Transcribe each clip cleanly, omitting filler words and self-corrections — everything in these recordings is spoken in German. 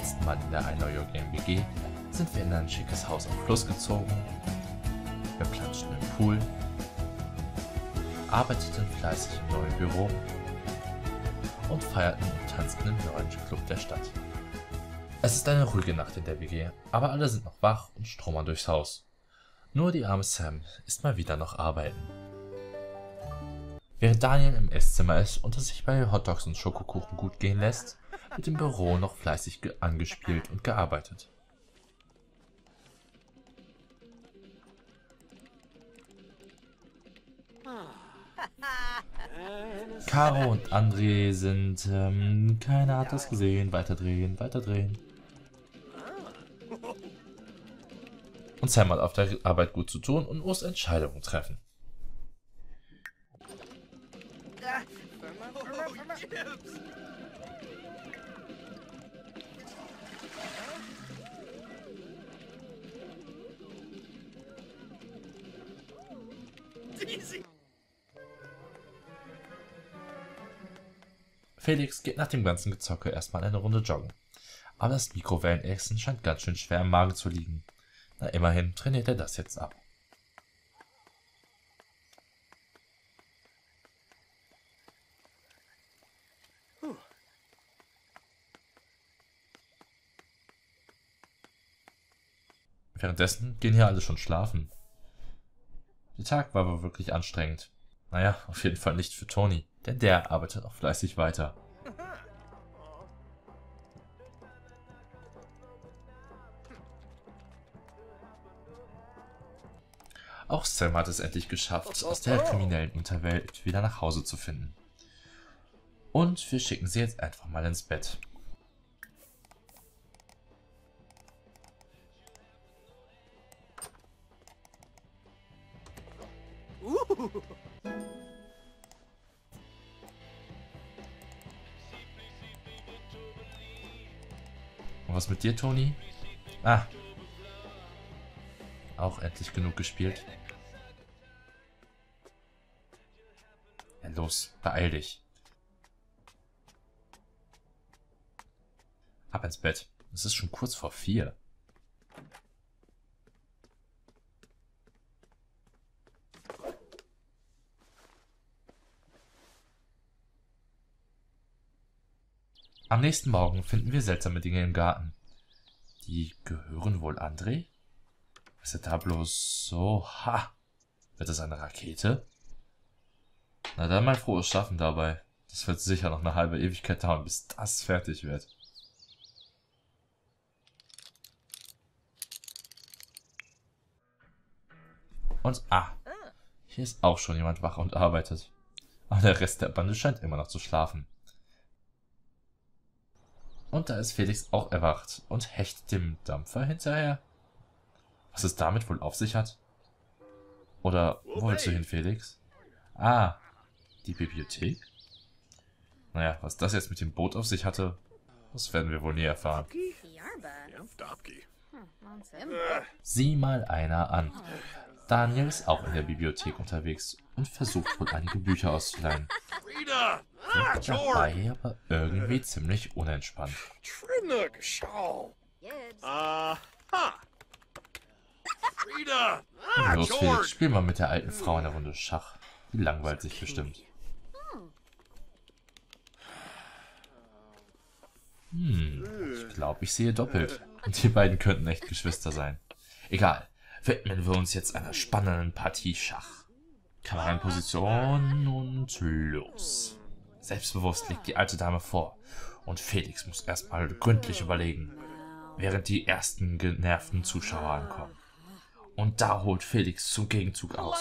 letzten Mal in der I Know Your Game WG sind wir in ein schickes Haus am Fluss gezogen, wir planschten im Pool, arbeiteten fleißig im neuen Büro und feierten und tanzten im neuen Club der Stadt. Es ist eine ruhige Nacht in der WG, aber alle sind noch wach und stromern durchs Haus. Nur die arme Sam ist mal wieder noch arbeiten. Während Daniel im Esszimmer ist und es sich bei Hotdogs und Schokokuchen gut gehen lässt, wird im Büro noch fleißig angespielt und gearbeitet. Caro und André sind, keiner hat das gesehen, weiterdrehen, weiterdrehen. Und Sam hat auf der Arbeit gut zu tun und muss Entscheidungen treffen. Felix geht nach dem ganzen Gezocke erstmal eine Runde joggen. Aber das Mikrowellenessen scheint ganz schön schwer im Magen zu liegen. Na, immerhin trainiert er das jetzt ab. Währenddessen gehen hier alle schon schlafen. Der Tag war aber wirklich anstrengend. Naja, auf jeden Fall nicht für Tony, denn der arbeitet auch fleißig weiter. Auch Sam hat es endlich geschafft, aus der kriminellen Unterwelt wieder nach Hause zu finden. Und wir schicken sie jetzt einfach mal ins Bett. Und was mit dir, Tony? Ah, auch endlich genug gespielt. Ja, los, beeil dich. Ab ins Bett. Es ist schon kurz vor 4. Am nächsten Morgen finden wir seltsame Dinge im Garten. Die gehören wohl André? Was ist da bloß so? Ha! Wird das eine Rakete? Na dann mal frohes Schaffen dabei. Das wird sicher noch eine halbe Ewigkeit dauern, bis das fertig wird. Und hier ist auch schon jemand wach und arbeitet. Aber der Rest der Bande scheint immer noch zu schlafen. Und da ist Felix auch erwacht und hechtet dem Dampfer hinterher. Was es damit wohl auf sich hat? Oder wo willst du hin, Felix? Ah, die Bibliothek? Naja, was das jetzt mit dem Boot auf sich hatte, das werden wir wohl nie erfahren. Sieh mal einer an. Daniel ist auch in der Bibliothek unterwegs und versucht wohl einige Bücher auszuleihen. Wirkt dabei aber irgendwie ziemlich unentspannt. Und los, Felix, spiel mal mit der alten Frau eine Runde Schach. Die langweilt sich bestimmt. Ich glaube, ich sehe doppelt. Und die beiden könnten echt Geschwister sein. Egal, widmen wir uns jetzt einer spannenden Partie Schach. Kamera in Position und los. Selbstbewusst legt die alte Dame vor. Und Felix muss erstmal gründlich überlegen, während die ersten genervten Zuschauer ankommen. Und da holt Felix zum Gegenzug aus.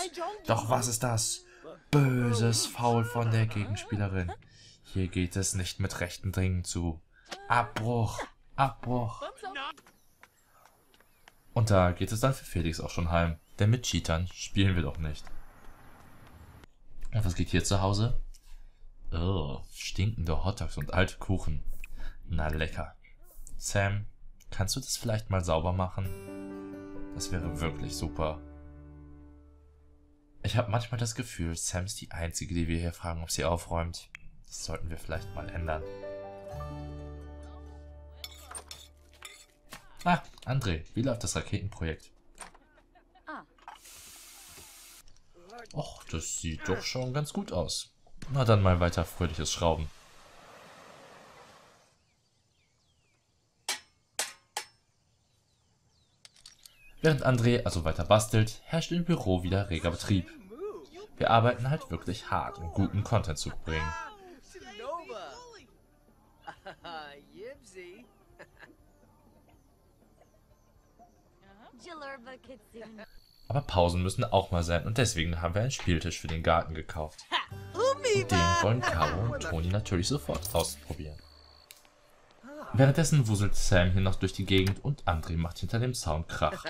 Doch was ist das? Böses Foul von der Gegenspielerin. Hier geht es nicht mit rechten Dingen zu. Abbruch, Abbruch. Und da geht es dann für Felix auch schon heim. Denn mit Cheatern spielen wir doch nicht. Und was geht hier zu Hause? Oh, stinkende Hotdogs und alte Kuchen. Na lecker. Sam, kannst du das vielleicht mal sauber machen? Das wäre wirklich super. Ich habe manchmal das Gefühl, Sam ist die Einzige, die wir hier fragen, ob sie aufräumt. Das sollten wir vielleicht mal ändern. André, wie läuft das Raketenprojekt? Och, das sieht doch schon ganz gut aus. Na dann mal weiter fröhliches Schrauben. Während André also weiter bastelt, herrscht im Büro wieder reger Betrieb. Wir arbeiten halt wirklich hart, um guten Content zu bringen. Aber Pausen müssen auch mal sein und deswegen haben wir einen Spieltisch für den Garten gekauft. Und den wollen Caro und Toni natürlich sofort ausprobieren. Währenddessen wuselt Sam hier noch durch die Gegend und André macht hinter dem Zaun Krach.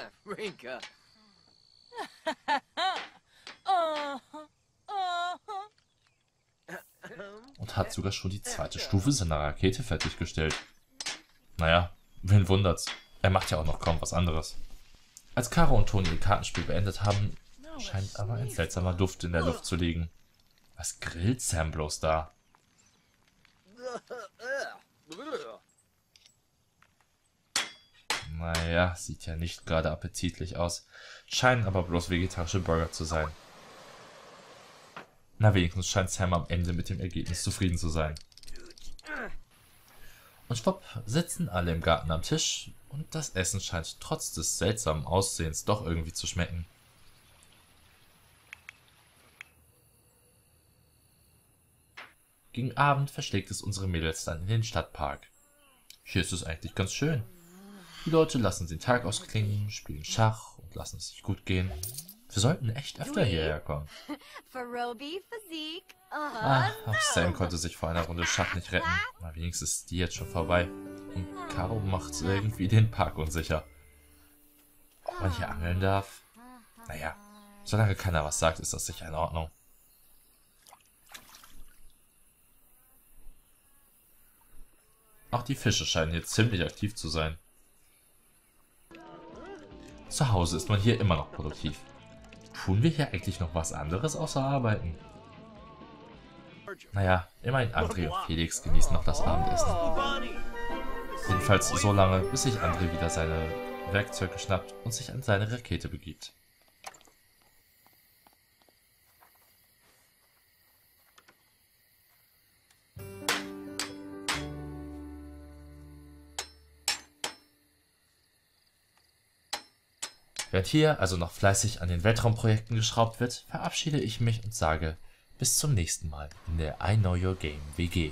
Und hat sogar schon die zweite Stufe seiner Rakete fertiggestellt. Naja, wen wundert's? Er macht ja auch noch kaum was anderes. Als Caro und Toni ihr Kartenspiel beendet haben, scheint aber ein seltsamer Duft in der Luft zu liegen. Was grillt Sam bloß da? Naja, sieht ja nicht gerade appetitlich aus, scheinen aber bloß vegetarische Burger zu sein. Na wenigstens scheint Sam am Ende mit dem Ergebnis zufrieden zu sein. Und schwupp, sitzen alle im Garten am Tisch und das Essen scheint trotz des seltsamen Aussehens doch irgendwie zu schmecken. Gegen Abend verschlägt es unsere Mädels dann in den Stadtpark. Hier ist es eigentlich ganz schön. Die Leute lassen den Tag ausklingen, spielen Schach und lassen es sich gut gehen. Wir sollten echt öfter hierher kommen. Ach, auch Sam konnte sich vor einer Runde Schach nicht retten. Na, wenigstens ist die jetzt schon vorbei. Und Caro macht irgendwie den Park unsicher. Ob man hier angeln darf? Naja, solange keiner was sagt, ist das sicher in Ordnung. Auch die Fische scheinen hier ziemlich aktiv zu sein. Zu Hause ist man hier immer noch produktiv. Tun wir hier eigentlich noch was anderes außer arbeiten? Naja, immerhin André und Felix genießen noch das Abendessen. Jedenfalls so lange, bis sich André wieder seine Werkzeuge schnappt und sich an seine Rakete begibt. Während hier also noch fleißig an den Weltraumprojekten geschraubt wird, verabschiede ich mich und sage, bis zum nächsten Mal in der I Know Your Game WG.